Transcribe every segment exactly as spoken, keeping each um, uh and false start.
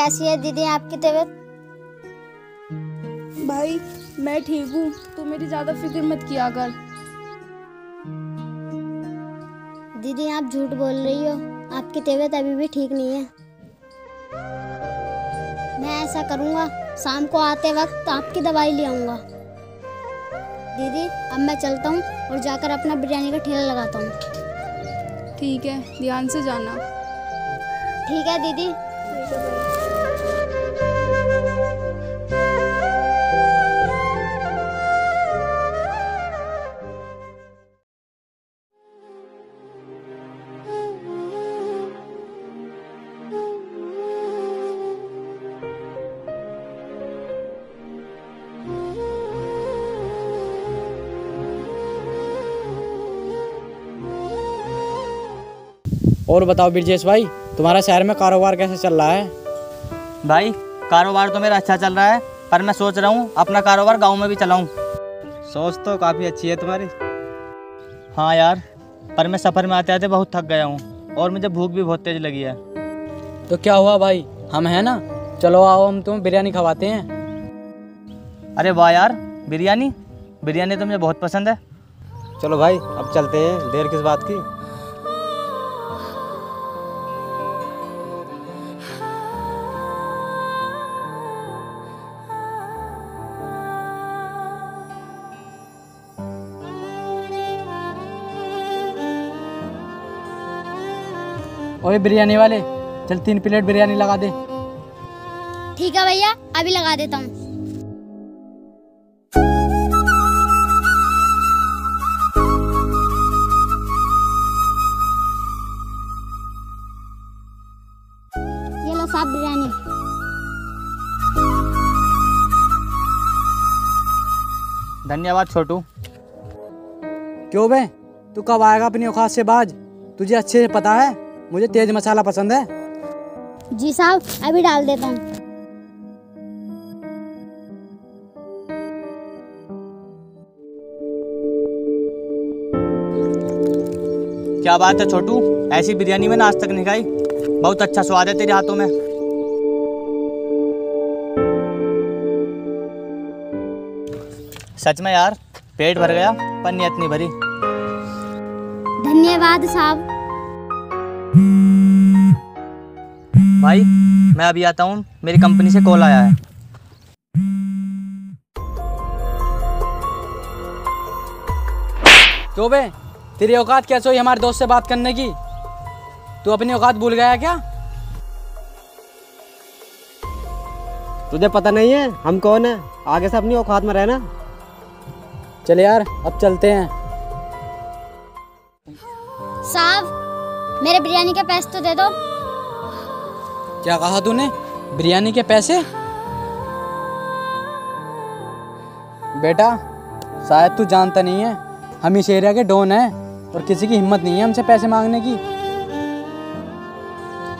कैसी है दीदी आपकी तबीयत? भाई मैं ठीक हूँ, तू मेरी ज्यादा फिक्र मत किया कर। दीदी आप झूठ बोल रही हो, आपकी तबीयत अभी भी ठीक नहीं है। मैं ऐसा करूँगा, शाम को आते वक्त आपकी दवाई ले आऊँगा। दीदी अब मैं चलता हूँ और जाकर अपना बिरयानी का ठेला लगाता हूँ। ठीक है, ध्यान से जाना। ठीक है दीदी। और बताओ ब्रजेश भाई, तुम्हारा शहर में कारोबार कैसे चल रहा है? भाई कारोबार तो मेरा अच्छा चल रहा है, पर मैं सोच रहा हूँ अपना कारोबार गांव में भी चलाऊँ। सोच तो काफ़ी अच्छी है तुम्हारी। हाँ यार, पर मैं सफ़र में आते आते बहुत थक गया हूँ और मुझे भूख भी बहुत तेज़ लगी है। तो क्या हुआ भाई, हम हैं ना, चलो आओ हम तुम्हें बिरयानी खवाते हैं। अरे वाह यार, बिरयानी बिरयानी तो मुझे बहुत पसंद है। चलो भाई अब चलते हैं, देर किस बात की। ओए बिरयानी वाले, चल तीन प्लेट बिरयानी लगा दे। ठीक है भैया, अभी लगा देता हूँ। ये लो साहब बिरयानी। धन्यवाद छोटू। क्यों बे, तू कब आएगा अपनी औकात से बाज? तुझे अच्छे से पता है मुझे तेज मसाला पसंद है। जी साहब, अभी डाल देता हूँ। क्या बात है छोटू, ऐसी बिरयानी मैंने आज तक नहीं खाई। बहुत अच्छा स्वाद है तेरे हाथों में। सच में यार, पेट भर गया पर नियत नहीं भरी। धन्यवाद साहब। भाई मैं अभी आता हूँ, मेरी कंपनी से कॉल आया है। तो बे तेरी औकात कैसे हुई हमारे दोस्त से बात करने की? तू अपनी औकात भूल गया क्या? तुझे पता नहीं है हम कौन है? आगे से अपनी औकात में रहना। चल यार अब चलते हैं। साहब मेरे बिरयानी के पैसे तो दे दो। क्या कहा तूने? बिरयानी के पैसे? बेटा शायद तू जानता नहीं है, हम इस एरिया के डॉन हैं और किसी की हिम्मत नहीं है हमसे पैसे मांगने की।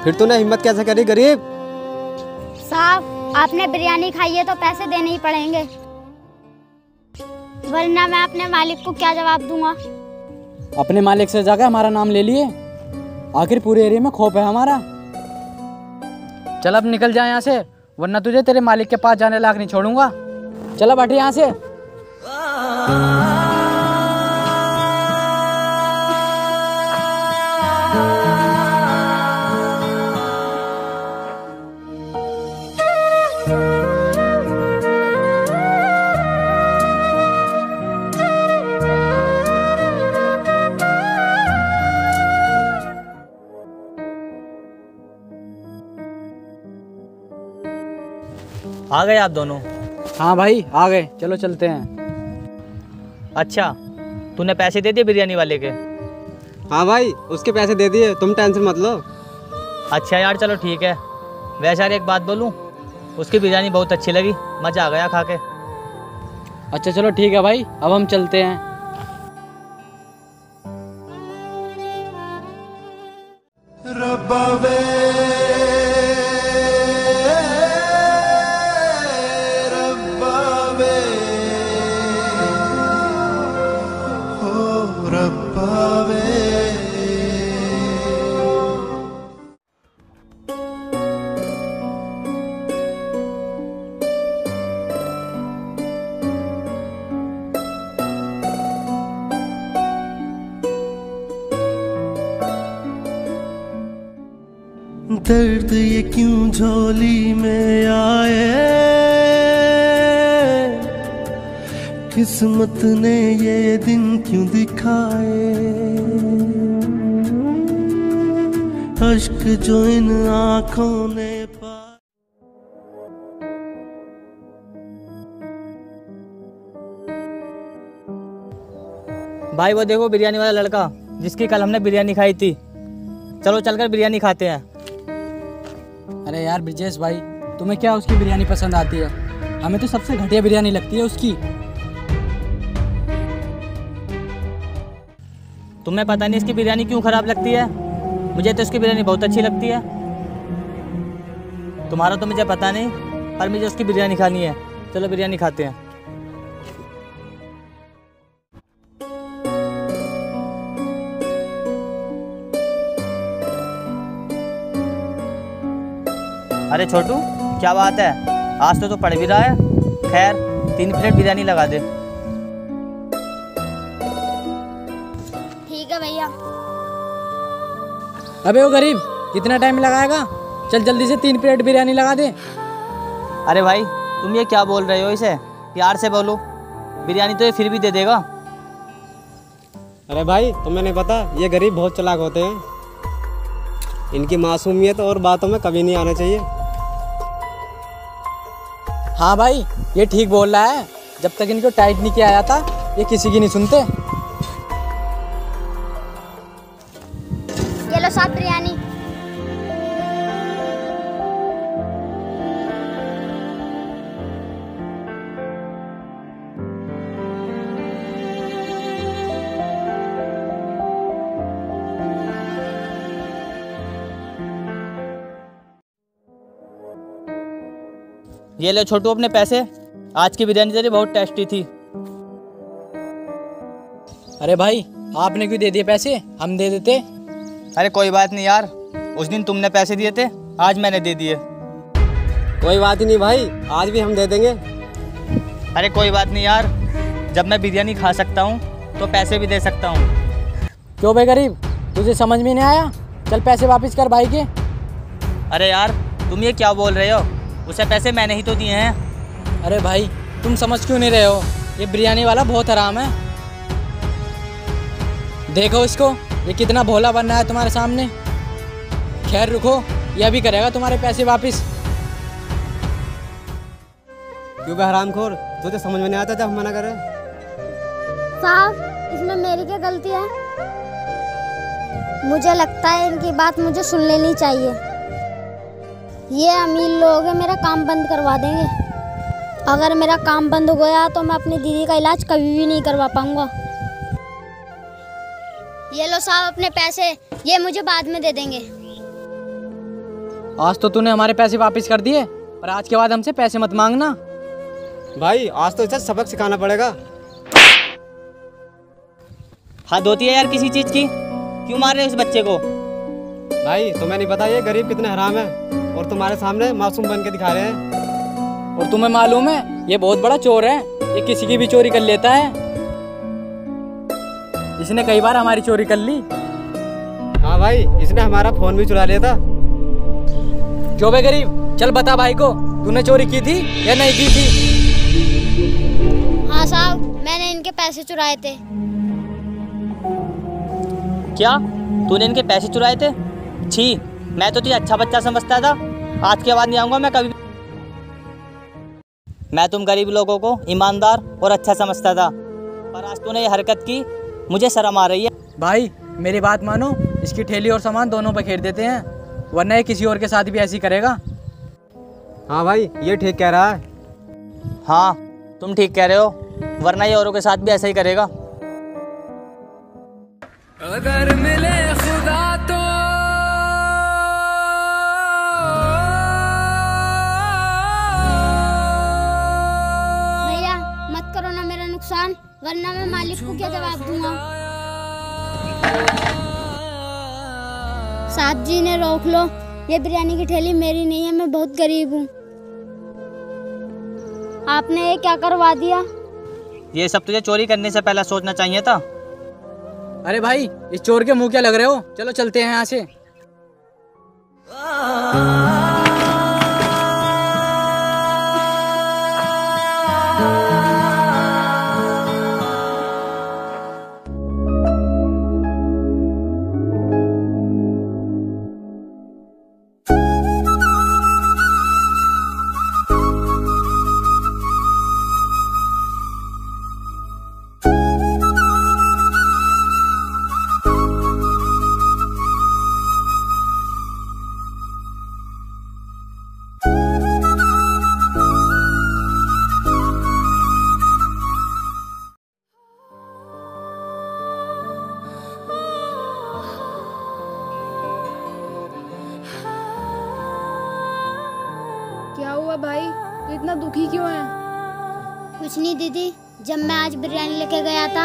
फिर तूने हिम्मत कैसे करी गरीब? साहब आपने बिरयानी खाई है तो पैसे देने ही पड़ेंगे, वरना मैं अपने मालिक को क्या जवाब दूंगा। अपने मालिक से जाकर हमारा नाम ले लिए, आखिर पूरे एरिया में खौफ है हमारा। चल अब निकल जा यहाँ से, वरना तुझे तेरे मालिक के पास जाने लायक नहीं छोड़ूंगा। चल अब हट यहाँ से। आ गए आप दोनों? हाँ भाई आ गए, चलो चलते हैं। अच्छा तूने पैसे दे दिए बिरयानी वाले के? हाँ भाई उसके पैसे दे दिए, तुम टेंशन मत लो। अच्छा यार चलो ठीक है। वैसे यार एक बात बोलूँ, उसकी बिरयानी बहुत अच्छी लगी, मज़ा आ गया खा के। अच्छा चलो ठीक है भाई, अब हम चलते हैं। दर्द ये क्यों झोली में आए, किस्मत ने ये दिन क्यों दिखाए, अश्क जो इन आँखों ने पा भाई वो देखो बिरयानी वाला लड़का जिसकी कल हमने बिरयानी खाई थी। चलो चलकर बिरयानी खाते हैं। अरे यार ब्रिजेश भाई, तुम्हें क्या उसकी बिरयानी पसंद आती है? हमें तो सबसे घटिया बिरयानी लगती है उसकी। तुम्हें पता नहीं इसकी बिरयानी क्यों खराब लगती है? मुझे तो इसकी बिरयानी बहुत अच्छी लगती है। तुम्हारा तो मुझे पता नहीं, पर मुझे उसकी बिरयानी खानी है। चलो बिरयानी खाते हैं। अरे छोटू, क्या बात है, आज तो तो पढ़ भी रहा है। खैर, तीन प्लेट बिरयानी लगा दे। ठीक है भैया। अबे वो गरीब, कितना टाइम लगाएगा? चल जल्दी से तीन प्लेट बिरयानी लगा दे। अरे भाई, तुम ये क्या बोल रहे हो? इसे प्यार से बोलो, बिरयानी तो ये फिर भी दे देगा। अरे भाई, तुम्हें नहीं पता ये गरीब बहुत चालाक होते हैं। इनकी मासूमियत और बातों में कभी नहीं आना चाहिए। हाँ भाई, ये ठीक बोल रहा है। जब तक इनको टाइट नहीं किया जाता ये किसी की नहीं सुनते। ये लो साहब बिरयानी। ये ले छोटू अपने पैसे, आज की बिरयानी तेरी बहुत टेस्टी थी। अरे भाई, आपने क्यों दे दिए पैसे? हम दे देते। अरे कोई बात नहीं यार, उस दिन तुमने पैसे दिए थे, आज मैंने दे दिए। कोई बात ही नहीं भाई, आज भी हम दे देंगे। अरे कोई बात नहीं यार, जब मैं बिरयानी खा सकता हूँ तो पैसे भी दे सकता हूँ। क्यों भाई गरीब, तुझे समझ में नहीं आया? चल पैसे वापस कर भाई के। अरे यार, तुम ये क्या बोल रहे हो? उसे पैसे मैंने ही तो दिए हैं। अरे भाई, तुम समझ क्यों नहीं रहे हो? ये बिरयानी वाला बहुत हराम है। देखो इसको, ये कितना भोला बन रहा है तुम्हारे सामने। खैर रुको, ये अभी करेगा तुम्हारे पैसे वापस। क्यों बे हरामखोर, तुझे समझ में नहीं आता जब मना कर रहे? साहब, इसमें मेरी क्या गलती है? मुझे लगता है इनकी बात मुझे सुन लेनी चाहिए। ये अमीर लोग हैं, मेरा काम बंद करवा देंगे। अगर मेरा काम बंद हो गया तो मैं अपनी दीदी का इलाज कभी भी नहीं करवा पाऊंगा। ये लो साहब अपने पैसे, ये मुझे बाद में दे देंगे। आज तो तूने हमारे पैसे वापस कर दिए, पर आज के बाद हमसे पैसे मत मांगना। भाई, आज तो इसे सबक सिखाना पड़ेगा। हद होती है यार किसी चीज की। क्यों मार रहे हो उस बच्चे को? भाई, तुम्हें नहीं पता ये गरीब कितने हराम है और तुम्हारे सामने मासूम बन के दिखा रहे हैं। और तुम्हें मालूम है ये बहुत बड़ा चोर है, ये किसी की भी चोरी कर लेता है। इसने कई बार हमारी चोरी कर ली। हाँ भाई, इसने हमारा फोन भी चुरा लिया था। क्यों बे गरीब, चल बता भाई को, तूने चोरी की थी या नहीं की थी? हाँ साहब, मैंने इनके पैसे चुराए थे। क्या तूने इनके पैसे चुराए थे? छी, मैं तो तुझे अच्छा बच्चा समझता था। आज के बाद नहीं आऊँगा मैं कभी। मैं तुम गरीब लोगों को ईमानदार और अच्छा समझता था, पर आज तूने ये हरकत की, मुझे शर्म आ रही है। भाई मेरी बात मानो, इसकी ठेली और सामान दोनों बखेर देते हैं, वरना ये किसी और के साथ भी ऐसी करेगा। हाँ भाई, ये ठीक कह रहा है। हाँ, तुम ठीक कह रहे हो, वरना ये औरों के साथ भी ऐसा ही करेगा। अगर मिले खुदा तो वरना मैं मालिक को क्या जवाब दूंगा। साहब जी ने रोक लो, ये बिरयानी की ठेली मेरी नहीं है, मैं बहुत गरीब हूँ। आपने ये क्या करवा दिया? ये सब तुझे चोरी करने से पहले सोचना चाहिए था। अरे भाई, इस चोर के मुंह क्या लग रहे हो? चलो चलते हैं यहाँ से। कुछ नहीं दीदी, जब मैं आज बिरयानी लेके गया था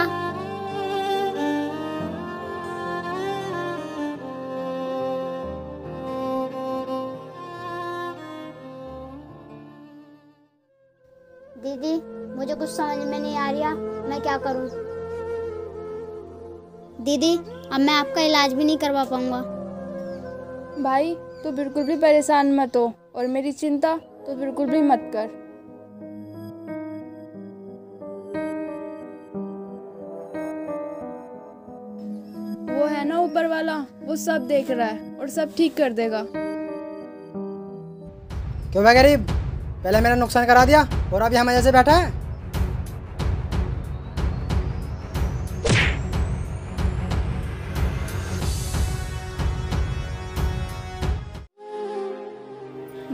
दीदी, मुझे कुछ समझ में नहीं आ रहा, मैं क्या करूं? दीदी, अब मैं आपका इलाज भी नहीं करवा पाऊंगा। भाई, तू बिल्कुल भी परेशान मत हो और मेरी चिंता तो बिल्कुल भी मत कर। वो है ना ऊपर वाला, वो सब देख रहा है और सब ठीक कर देगा। क्यों भाई गरीब, पहले मेरा नुकसान करा दिया और अभी हम ऐसे बैठा है।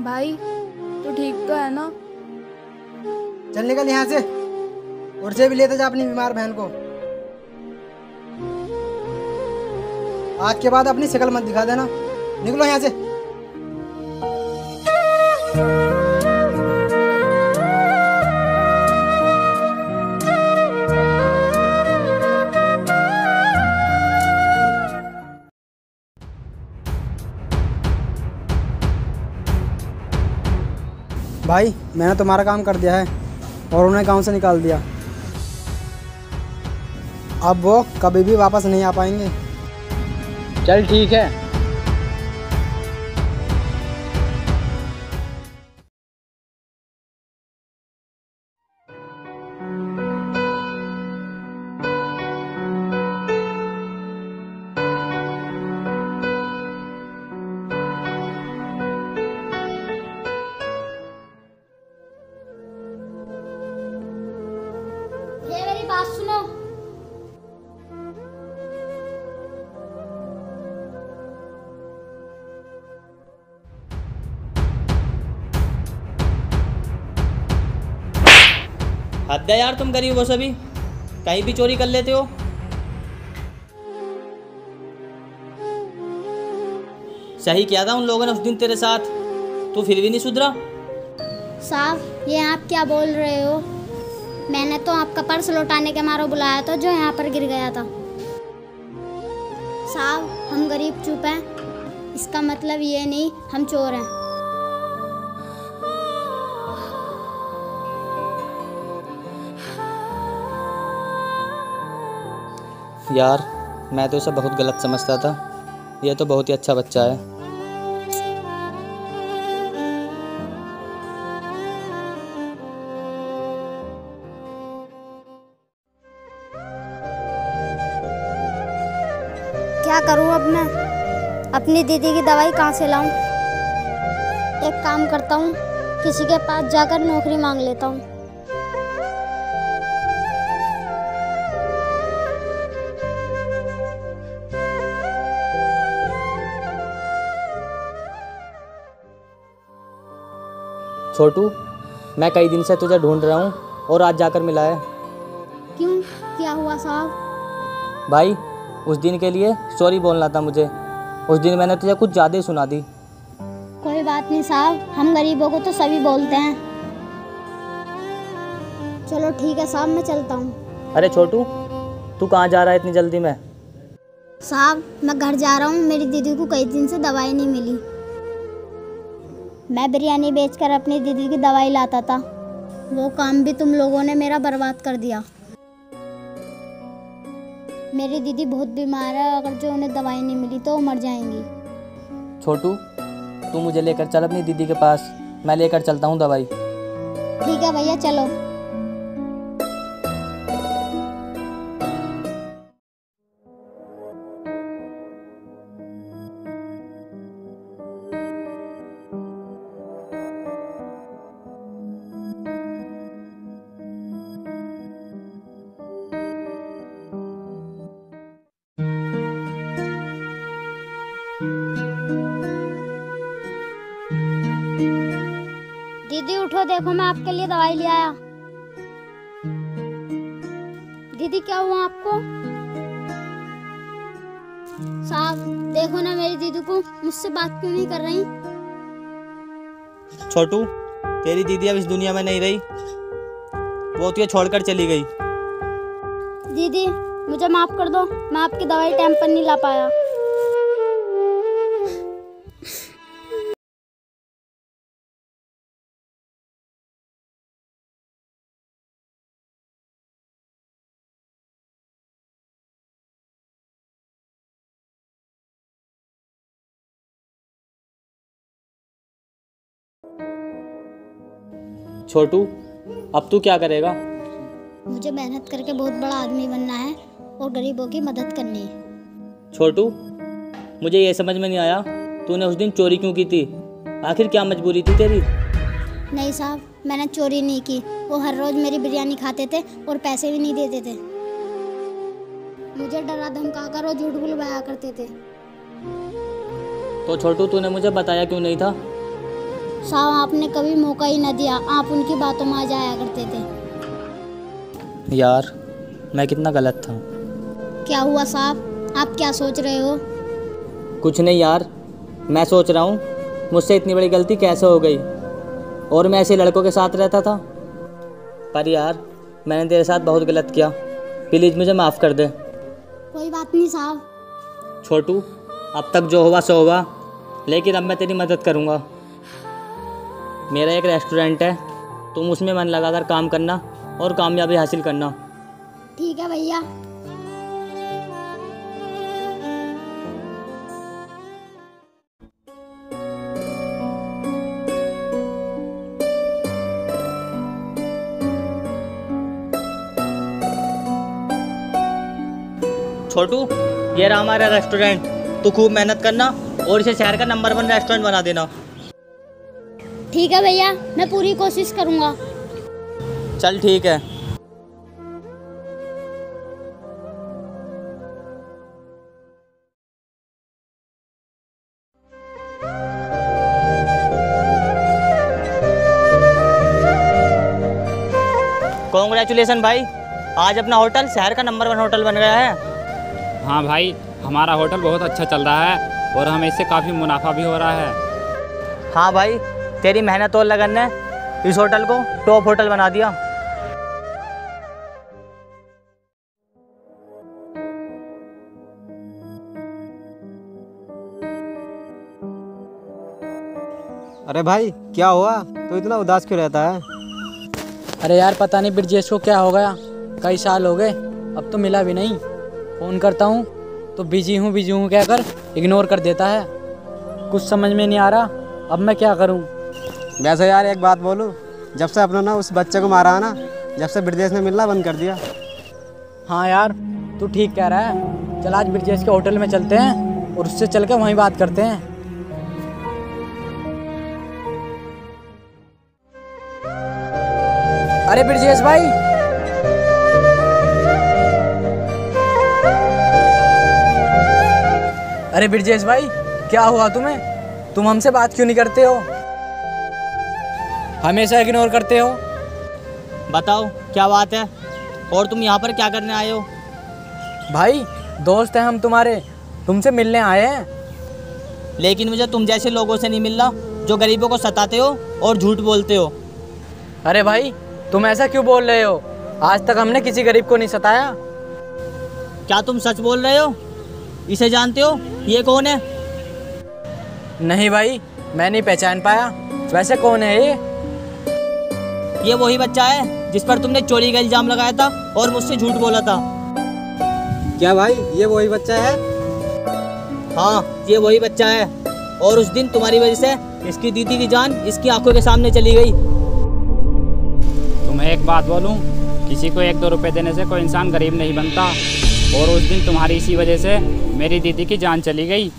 भाई तू ठीक तो है ना? चल निकल यहाँ से, और से भी लेते जा अपनी बीमार बहन को। आज के बाद अपनी शकल मत दिखा देना, निकलो यहाँ से। भाई मैंने तुम्हारा काम कर दिया है और उन्हें गांव से निकाल दिया। अब वो कभी भी वापस नहीं आ पाएंगे। चल ठीक है। ये मेरी बात सुनो। हद है यार, तुम गरीब हो सभी, कहीं भी चोरी कर लेते हो। सही किया था उन लोगों ने उस दिन तेरे साथ, तू फिर भी नहीं सुधरा। साहब ये आप क्या बोल रहे हो? मैंने तो आपका पर्स लौटाने के मारो बुलाया था जो यहाँ पर गिर गया था। साहब हम गरीब चुप हैं, इसका मतलब ये नहीं हम चोर हैं। यार मैं तो इसे बहुत गलत समझता था, यह तो बहुत ही अच्छा बच्चा है। क्या करूं अब मैं? अपनी दीदी की दवाई कहाँ से लाऊं? एक काम करता हूं, किसी के पास जाकर नौकरी मांग लेता हूं। छोटू, मैं कई दिन से तुझे ढूंढ रहा हूँ और आज जाकर मिला है। क्यों, क्या हुआ साहब? भाई उस दिन के लिए सॉरी बोलना था मुझे, उस दिन मैंने तुझे कुछ ज़्यादा ही सुना दी। कोई बात नहीं साहब, हम गरीबों को तो सभी बोलते हैं। चलो ठीक है साहब, मैं चलता हूँ। अरे छोटू, तू कहाँ जा रहा है इतनी जल्दी में? साहब मैं घर जा रहा हूँ, मेरी दीदी को कई दिन से दवाई नहीं मिली। मैं बिरयानी बेचकर अपनी दीदी की दवाई लाता था, वो काम भी तुम लोगों ने मेरा बर्बाद कर दिया। मेरी दीदी बहुत बीमार है, अगर जो उन्हें दवाई नहीं मिली तो वो मर जाएंगी। छोटू तू मुझे लेकर चल अपनी दीदी के पास, मैं लेकर चलता हूँ दवाई। ठीक है भैया चलो। दीदी उठो, देखो मैं आपके लिए दवाई ले आया। दीदी क्या हुआ आपको? साहब देखो ना मेरी दीदी को, मुझसे बात क्यों नहीं कर रही? छोटू तेरी दीदी अब इस दुनिया में नहीं रही, वो तुझे छोड़कर चली गई। दीदी मुझे माफ कर दो, मैं आपकी दवाई टाइम पर नहीं ला पाया। छोटू अब तू क्या करेगा? मुझे मेहनत करके बहुत बड़ा आदमी बनना है और गरीबों की मदद करनी है। छोटू मुझे ये समझ में नहीं आया, तूने उस दिन चोरी क्यों की थी? आखिर क्या मजबूरी थी तेरी? नहीं साहब, मैंने चोरी नहीं की। वो हर रोज मेरी बिरयानी खाते थे और पैसे भी नहीं देते थे। मुझे डरा धमका कर और झूठ बुलवाया करते थे। तो छोटू तूने मुझे बताया क्यों नहीं था? साहब आपने कभी मौका ही न दिया, आप उनकी बातों में आ जाया करते थे। यार मैं कितना गलत था। क्या हुआ साहब, आप क्या सोच रहे हो? कुछ नहीं यार, मैं सोच रहा हूँ मुझसे इतनी बड़ी गलती कैसे हो गई और मैं ऐसे लड़कों के साथ रहता था। पर यार मैंने तेरे साथ बहुत गलत किया, प्लीज़ मुझे माफ़ कर दे। कोई बात नहीं साहब। छोटू अब तक जो हुआ सो हुआ, लेकिन अब मैं तेरी मदद करूँगा। मेरा एक रेस्टोरेंट है, तुम उसमें मन लगाकर काम करना और कामयाबी हासिल करना। ठीक है भैया। छोटू ये रहा हमारा रेस्टोरेंट, तू खूब मेहनत करना और इसे शहर का नंबर वन रेस्टोरेंट बना देना। ठीक है भैया, मैं पूरी कोशिश करूँगा। चल ठीक है। कॉन्ग्रेचुलेसन भाई, आज अपना होटल शहर का नंबर वन होटल बन गया है। हाँ भाई, हमारा होटल बहुत अच्छा चल रहा है और हमें इससे काफ़ी मुनाफा भी हो रहा है। हाँ भाई, तेरी मेहनत और लगन ने इस होटल को टॉप होटल बना दिया। अरे भाई क्या हुआ, तू इतना उदास क्यों रहता है? अरे यार पता नहीं ब्रजेश को क्या हो गया, कई साल हो गए अब तो मिला भी नहीं। फ़ोन करता हूँ तो बिजी हूँ बिजी हूँ कहकर इग्नोर कर देता है। कुछ समझ में नहीं आ रहा, अब मैं क्या करूँ? वैसे यार एक बात बोलूँ, जब से अपना ना उस बच्चे को मारा है ना, जब से ब्रजेश ने मिलना बंद कर दिया। हाँ यार तू ठीक कह रहा है, चल आज ब्रजेश के होटल में चलते हैं और उससे चल के वहीं बात करते हैं। अरे ब्रजेश भाई। अरे ब्रजेश भाई क्या हुआ तुम्हें, तुम हमसे बात क्यों नहीं करते हो? हमेशा इग्नोर करते हो। बताओ क्या बात है और तुम यहाँ पर क्या करने आए हो? भाई दोस्त हैं हम तुम्हारे, तुमसे मिलने आए हैं। लेकिन मुझे तुम जैसे लोगों से नहीं मिलना जो गरीबों को सताते हो और झूठ बोलते हो। अरे भाई तुम ऐसा क्यों बोल रहे हो, आज तक हमने किसी गरीब को नहीं सताया। क्या तुम सच बोल रहे हो? इसे जानते हो ये कौन है? नहीं भाई मैं नहीं पहचान पाया, वैसे कौन है ये? ये वही बच्चा है जिस पर तुमने चोरी का इल्जाम लगाया था और मुझसे झूठ बोला था। क्या भाई ये वही बच्चा है? हाँ ये वही बच्चा है, और उस दिन तुम्हारी वजह से इसकी दीदी की जान इसकी आंखों के सामने चली गई। तुम्हें एक बात बोलूं, किसी को एक दो रुपए देने से कोई इंसान गरीब नहीं बनता, और उस दिन तुम्हारी इसी वजह से मेरी दीदी की जान चली गई।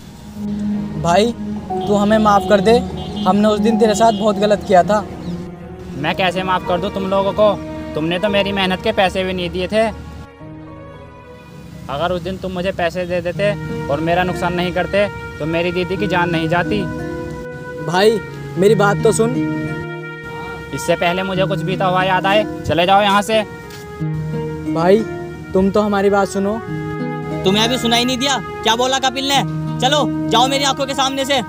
भाई तू हमें माफ़ कर दे, हमने उस दिन तेरे साथ बहुत गलत किया था। मैं कैसे माफ़ कर दूँ तुम लोगों को, तुमने तो मेरी मेहनत के पैसे भी नहीं दिए थे। अगर उस दिन तुम मुझे पैसे दे देते और मेरा नुकसान नहीं करते तो मेरी दीदी की जान नहीं जाती। भाई मेरी बात तो सुन। इससे पहले मुझे कुछ बीता हुआ याद आए, चले जाओ यहाँ से। भाई तुम तो हमारी बात सुनो। तुम्हें अभी सुनाई नहीं दिया क्या बोला कपिल ने? चलो जाओ मेरी आंखों के सामने से।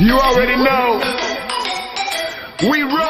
You already know. We run.